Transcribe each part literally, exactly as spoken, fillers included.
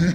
Ha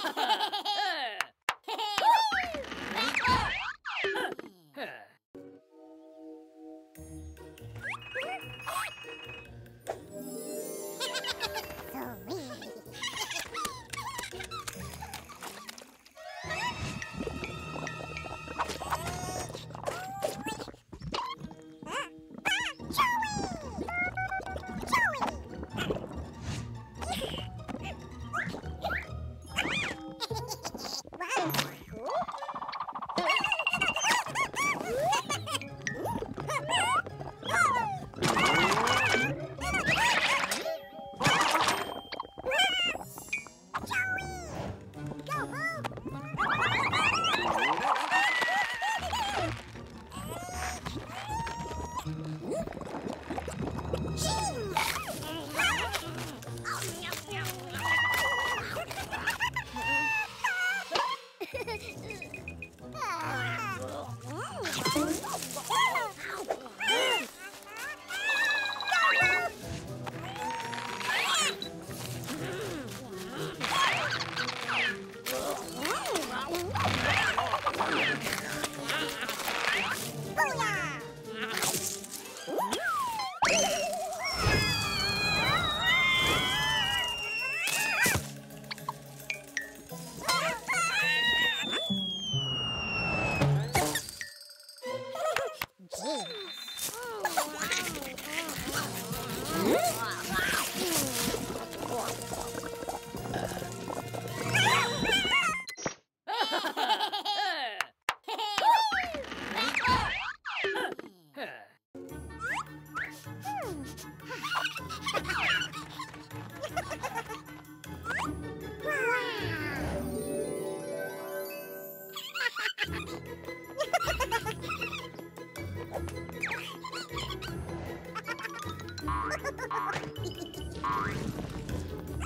ha ha!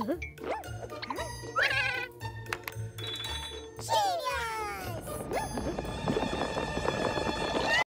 Uh-huh.